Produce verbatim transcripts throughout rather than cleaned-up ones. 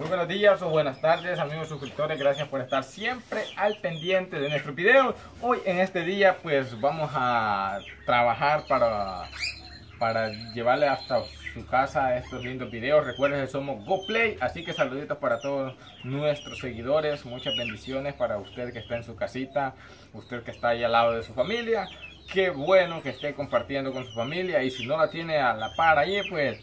Muy buenos días o buenas tardes, amigos suscriptores. Gracias por estar siempre al pendiente de nuestros videos. Hoy en este día pues vamos a trabajar para, para llevarle hasta su casa estos lindos videos. Recuerden que somos GoPlay, así que saluditos para todos nuestros seguidores. Muchas bendiciones para usted que está en su casita, usted que está ahí al lado de su familia. Qué bueno que esté compartiendo con su familia, y si no la tiene a la par ahí, pues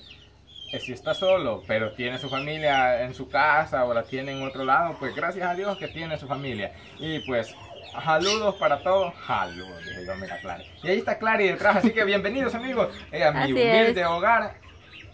si está solo, pero tiene su familia en su casa o la tiene en otro lado, pues gracias a Dios que tiene su familia. Y pues saludos para todos. Saludos, dije yo, mira, Clary. Y ahí está Clary detrás, así que bienvenidos, amigos, eh, a mi humilde hogar.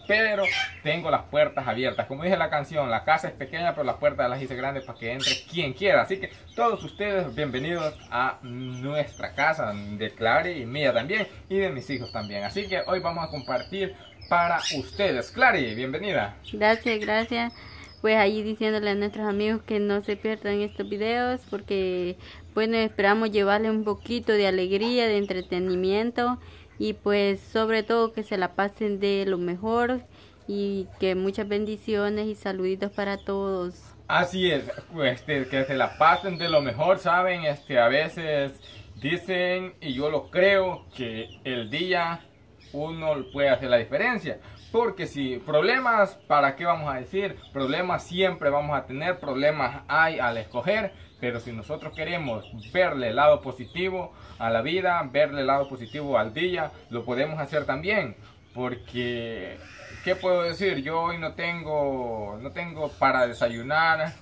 Pero tengo las puertas abiertas, como dije en la canción, la casa es pequeña pero las puertas las hice grandes para que entre quien quiera. Así que todos ustedes bienvenidos a nuestra casa, de Clary y mía también, y de mis hijos también. Así que hoy vamos a compartir para ustedes. Clary, bienvenida. Gracias, gracias. Pues ahí diciéndole a nuestros amigos que no se pierdan estos videos, porque bueno, esperamos llevarles un poquito de alegría, de entretenimiento, y pues sobre todo que se la pasen de lo mejor, y que muchas bendiciones y saluditos para todos. Así es, este, que se la pasen de lo mejor. Saben, este, a veces dicen, y yo lo creo, que el día uno puede hacer la diferencia, porque si problemas, ¿para qué vamos a decir? Problemas siempre vamos a tener, problemas hay al escoger, pero si nosotros queremos verle el lado positivo a la vida, verle el lado positivo al día, lo podemos hacer también, porque ¿qué puedo decir? Yo hoy no tengo, no tengo para desayunar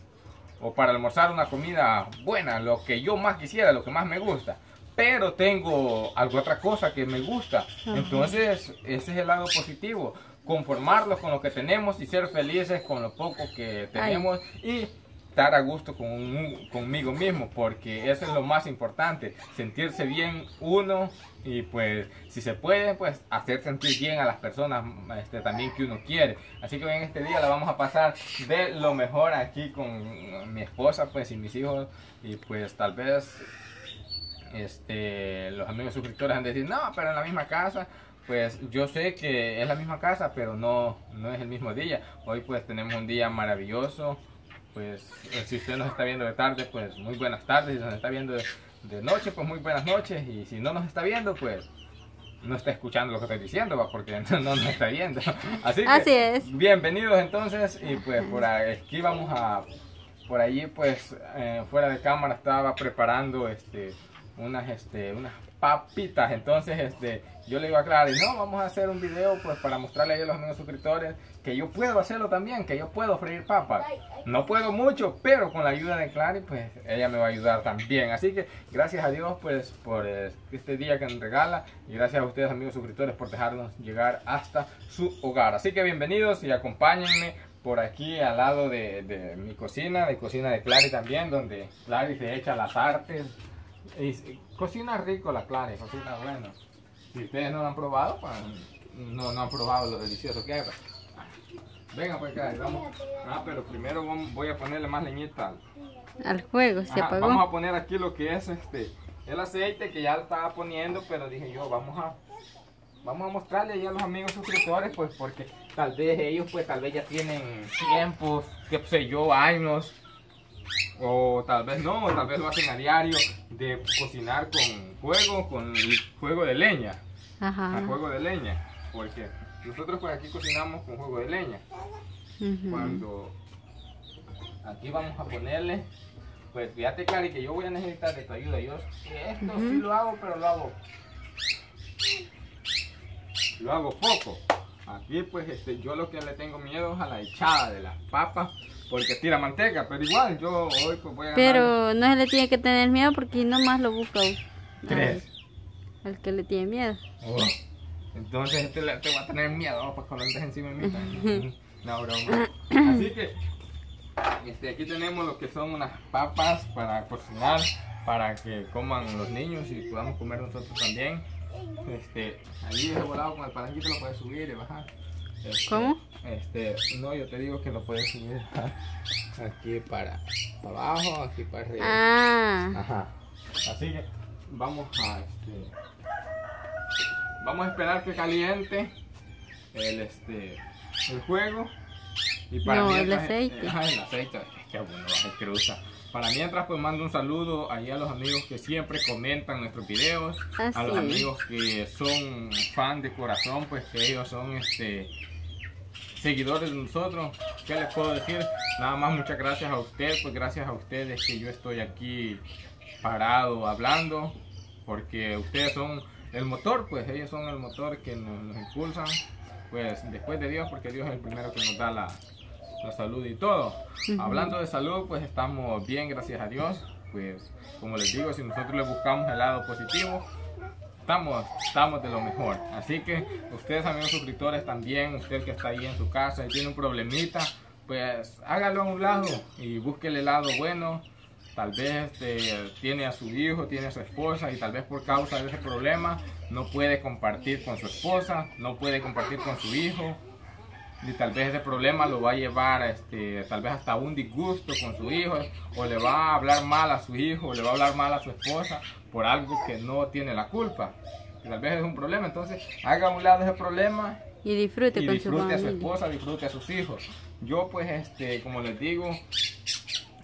o para almorzar una comida buena, lo que yo más quisiera, lo que más me gusta, pero tengo algo, otra cosa que me gusta. Entonces ese es el lado positivo, conformarnos con lo que tenemos y ser felices con lo poco que tenemos. Ay. Y estar a gusto con un, conmigo mismo, porque eso es lo más importante, sentirse bien uno, y pues si se puede, pues hacer sentir bien a las personas este, también que uno quiere. Así que en este día la vamos a pasar de lo mejor aquí con mi esposa pues y mis hijos, y pues tal vez este, los amigos suscriptores han de decir, no, pero en la misma casa. Pues yo sé que es la misma casa, pero no, no es el mismo día. Hoy pues tenemos un día maravilloso. Pues si usted nos está viendo de tarde, pues muy buenas tardes. Si nos está viendo de, de noche, pues muy buenas noches. Y si no nos está viendo, pues no está escuchando lo que estoy diciendo, ¿va? Porque no, no nos está viendo. Así que, así es. Bienvenidos entonces. Y pues por aquí vamos a... Por allí pues eh, fuera de cámara estaba preparando este, unas, este, unas papitas. Entonces este, yo le digo a Clary, no, vamos a hacer un video pues para mostrarle a los nuevos suscriptores que yo puedo hacerlo también, que yo puedo freír papas. No puedo mucho, pero con la ayuda de Clary, pues ella me va a ayudar también. Así que gracias a Dios pues por este día que nos regala, y gracias a ustedes, amigos suscriptores, por dejarnos llegar hasta su hogar. Así que bienvenidos y acompáñenme por aquí al lado de, de mi cocina, de cocina de Clary también, donde Clary se echa las artes. Y cocina rico la Clary, cocina bueno. Si ustedes no lo han probado, pues no, no han probado lo delicioso que es. Venga pues Clary, vamos. Ah, pero primero vamos, voy a ponerle más leñita al fuego. Se apagó. Vamos a poner aquí lo que es este, el aceite que ya lo estaba poniendo, pero dije yo, vamos a vamos a mostrarle ahí a los amigos suscriptores, pues porque tal vez ellos pues tal vez ya tienen tiempos, qué sé yo, años, o tal vez no, o tal vez lo hacen a diario, de cocinar con fuego, con fuego de leña. Ajá. A fuego de leña, porque nosotros pues aquí cocinamos con fuego de leña. Uh-huh. Cuando aquí vamos a ponerle, pues fíjate Clary que yo voy a necesitar de tu ayuda. Yo esto uh-huh. sí lo hago, pero lo hago lo hago poco. Aquí pues este, yo lo que le tengo miedo es a la echada de las papas, porque tira manteca, pero igual yo hoy pues voy a... Pero ganar... no se le tiene que tener miedo, porque nomás lo busca tres al que le tiene miedo. Oh. Entonces este le, te va a tener miedo, oh, pues cuando andes encima de mí. No, broma. Así que este, aquí tenemos lo que son unas papas para cocinar, para que coman los niños y podamos comer nosotros también. Este, ahí de volado con el palanquito lo puedes subir y bajar. Este, ¿Cómo? Este, no, yo te digo que lo puedes subir aquí para, para abajo, aquí para arriba. Ah. Ajá. Así que vamos a este, vamos a esperar que caliente el este el juego, Y para no, mientras, el aceite. Ah, el aceite. Es que bueno, es que usa. Para mientras, pues mando un saludo ahí a los amigos que siempre comentan nuestros videos. Así. A los amigos que son fan de corazón, pues que ellos son este seguidores de nosotros. ¿Qué les puedo decir? Nada más muchas gracias a usted, pues gracias a ustedes que yo estoy aquí parado hablando, porque ustedes son el motor, pues ellos son el motor que nos, nos impulsan, pues después de Dios, porque Dios es el primero que nos da la, la salud y todo. Uh-huh. Hablando de salud, pues estamos bien, gracias a Dios. Pues como les digo, si nosotros le buscamos el lado positivo, estamos, estamos de lo mejor. Así que ustedes, amigos suscriptores, también, usted que está ahí en su casa y tiene un problemita, pues hágalo a un lado y búsquele el lado bueno. Tal vez este, tiene a su hijo, tiene a su esposa, y tal vez por causa de ese problema no puede compartir con su esposa, no puede compartir con su hijo, y tal vez ese problema lo va a llevar este, tal vez hasta un disgusto con su hijo, o le va a hablar mal a su hijo, o le va a hablar mal a su esposa por algo que no tiene la culpa, y tal vez es un problema. Entonces haga a un lado ese problema y disfrute, y con disfrute su a su esposa, disfrute a sus hijos. Yo pues este, como les digo,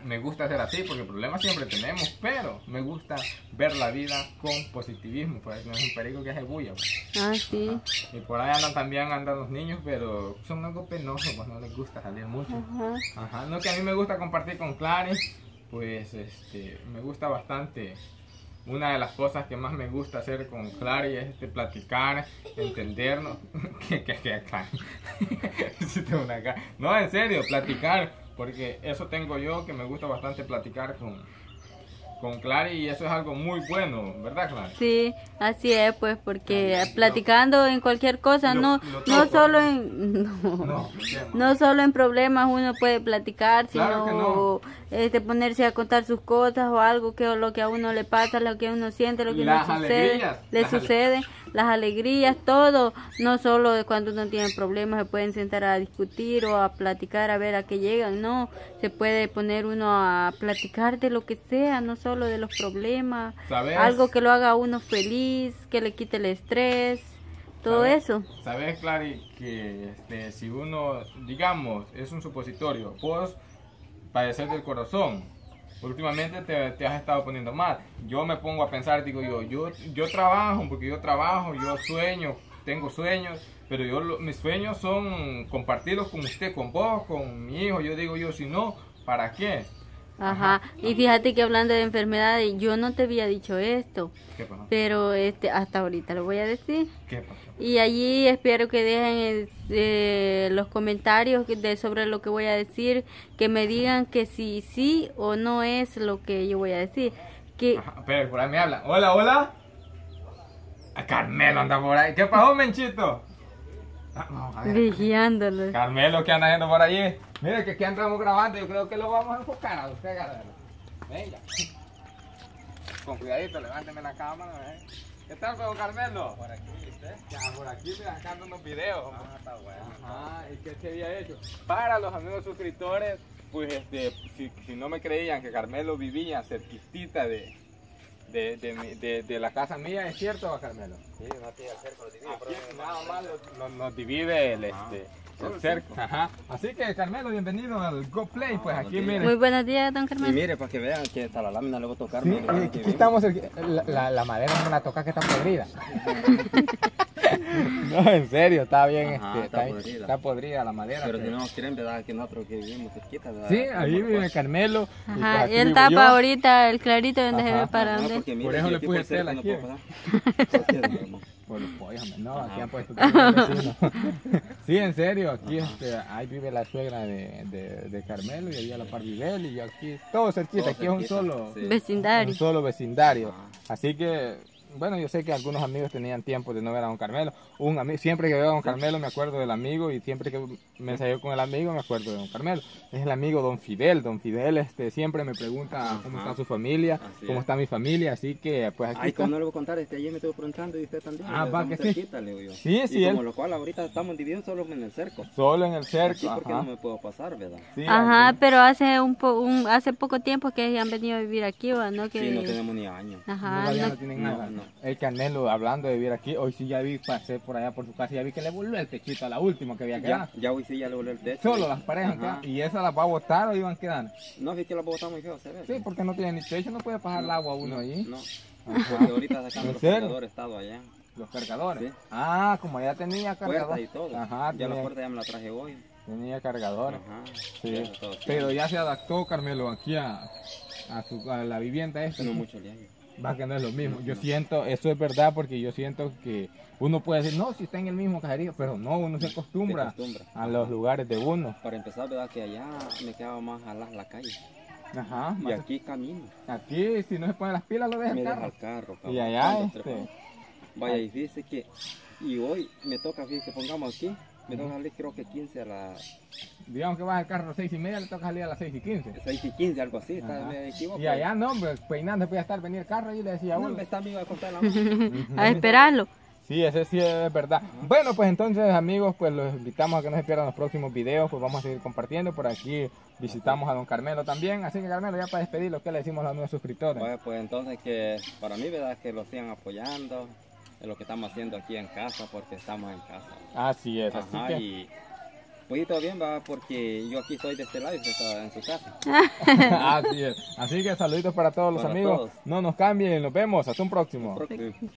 me gusta hacer así, porque problemas siempre tenemos, pero me gusta ver la vida con positivismo, porque no es un perico que hace bulla, pues. Ah, sí. Ajá. Y por ahí andan también, andan los niños, pero son algo penosos, pues no les gusta salir mucho. Ajá. Ajá. No, que a mí me gusta compartir con Clary, pues este, me gusta bastante. Una de las cosas que más me gusta hacer con Clary es este, platicar, entendernos. que, que, que, Clary. No, en serio, platicar. Porque eso tengo yo, que me gusta bastante platicar con, con Clary, y eso es algo muy bueno, ¿verdad, Clary? Sí, así es, pues, porque sí, platicando lo, en cualquier cosa, lo, no lo no solo en no, no, no solo en problemas uno puede platicar, claro, sino no. este, ponerse a contar sus cosas o algo, que lo que a uno le pasa, lo que uno siente, lo que las uno sucede, alegrías, le las sucede. Ale... las alegrías, todo, no solo de cuando uno tiene problemas se pueden sentar a discutir o a platicar a ver a qué llegan, no, se puede poner uno a platicar de lo que sea, no solo de los problemas, ¿sabes? Algo que lo haga uno feliz, que le quite el estrés, todo ¿sabes? Eso. ¿Sabes, Clary, que este, si uno, digamos, es un supositorio, vos padecer del corazón? Últimamente te, te has estado poniendo mal. Yo me pongo a pensar, digo yo, yo, yo trabajo, porque yo trabajo, yo sueño, tengo sueños, pero yo mis sueños son compartirlos con usted, con vos, con mi hijo. Yo digo yo, si no, ¿para qué? Ajá. Ajá. Y fíjate que hablando de enfermedades, yo no te había dicho esto. ¿Qué pasó? Pero este, hasta ahorita lo voy a decir. ¿Qué pasó? Y allí espero que dejen eh, los comentarios de, sobre lo que voy a decir, que me digan que sí, sí o no es lo que yo voy a decir. Que... Ajá, pero por ahí me hablan. Hola, hola. A Carmelo anda por ahí. ¿Qué pasó, Menchito? No, vigiándolo. Carmelo, ¿qué anda haciendo por allí? Mira que aquí andamos grabando, yo creo que lo vamos a enfocar a usted, Carmelo. Venga. Con cuidadito, levánteme la cámara, ¿eh? ¿Qué tal, con Carmelo? Por aquí, ¿viste? Ya, por aquí me sacando unos videos. Ah, está bueno. Ajá, ¿y qué se había hecho? Para los amigos suscriptores, pues este, si, si no me creían que Carmelo vivía cerquitita de... De, de, de, de la casa mía, ¿es cierto, Carmelo? Sí, no tiene el cerco, lo divide. Aquí, nada más nos, nos divide el, ah, este, el cerco. Ajá. Así que, Carmelo, bienvenido al GoPlay. Ah, pues aquí, mire. Muy buenos días, don Carmelo. Y mire, para que vean que hasta la lámina le voy a tocar. Sí, mire, aquí que estamos, el, la, la, la madera no la toca, que está podrida. No, en serio, está bien, ajá, este, está, está, podrida. está podrida la madera. Pero, pero... tenemos que ir en verdad que nosotros que vivimos cerquita. ¿Verdad? Sí, ahí vive Carmelo. Ajá, y, pues, y él tapa yo. ahorita el clarito donde ajá, se ve para no, donde. Mira, por eso le puse tela aquí. Por los pollos, no, aquí han puesto sí, en serio, aquí este, ahí vive la suegra de, de, de Carmelo, y allí a la par vive él, y aquí todo cerquita, todo aquí cerquita, es un solo sí. vecindario. Un solo vecindario. Ajá. Así que bueno, yo sé que algunos amigos tenían tiempo de no ver a don Carmelo. Un amigo, siempre que veo a don Carmelo me acuerdo del amigo, y siempre que me ensayo con el amigo me acuerdo de don Carmelo. Es el amigo don Fidel. Don Fidel este, siempre me pregunta ajá, cómo está su familia, así cómo es. está mi familia, así que pues aquí ay, está. Como no le voy a contar, este, ayer me estuvo preguntando y usted también. Ah, va, que sí. Cerquita, le digo yo. Sí, sí. Y como él... lo cual ahorita estamos divididos solo en el cerco. Solo en el cerco, sí, porque no me puedo pasar, ¿verdad? Sí, ajá, aquí. Pero hace un, po un hace poco tiempo que han venido a vivir aquí, ¿o no? Que sí, no tenemos ni años. Ajá, no, no, no tienen no, nada. No. no. El Carmelo, hablando de vivir aquí, hoy sí ya vi, pasé por allá por su casa y ya vi que le voló el techito a la última que había quedado. Ya, ya hoy sí ya le voló el techo. Solo las parejas, ¿no? ¿Y esas las va a botar o iban a quedar? No, si es que las va a botar muy feo, se ve. Sí, porque no tiene ni techo, no puede pasar no, el agua uno no, ahí. No, porque ahorita sacando los cargadores, estado allá. ¿Los cargadores? Sí. Ah, como ya tenía cargadores. Puertas y todo. Ajá, ya tenía... la puerta ya me la traje hoy. Tenía cargadores. Ajá. Sí. Ya todo, sí. Pero ya se adaptó Carmelo aquí a, a, su, a la vivienda esta. No mucho le hay. Va que no es lo mismo. No, yo no. siento, eso es verdad, porque yo siento que uno puede decir, no, si está en el mismo caserío, pero no, uno se acostumbra, se acostumbra. a los Ajá. lugares de uno. Para empezar, verdad que allá me quedaba más a la, la calle. Ajá. Y más... aquí camino. Aquí, si no se ponen las pilas, lo dejan me carro. Deja carro cabrón, y allá este... Vaya, y dice que, y hoy me toca, fíjese, pongamos aquí, me toca salir creo que quince a las... Digamos que vas al carro a las seis y media, le toca salir a las seis y quince. seis y quince, algo así, está, me equivoco. Y allá no, hombre, peinando, voy a estar venir el carro y le decía a uno. No, está amigo a cortar la mano. A esperarlo. Sí, ese sí es verdad. Bueno, pues entonces, amigos, pues los invitamos a que no se pierdan los próximos videos, pues vamos a seguir compartiendo. Por aquí visitamos a don Carmelo también. Así que, Carmelo, ya para despedir lo que le decimos a los nuevos suscriptores. Pues, pues entonces, que para mí, verdad, que lo sigan apoyando. Es lo que estamos haciendo aquí en casa, porque estamos en casa. Así es, Ajá, así que... y pues todo bien va, porque yo aquí soy de este lado y usted está en su casa. Así es, así que saluditos para todos para los amigos. Todos. No nos cambien, nos vemos, hasta un próximo. Hasta un próximo.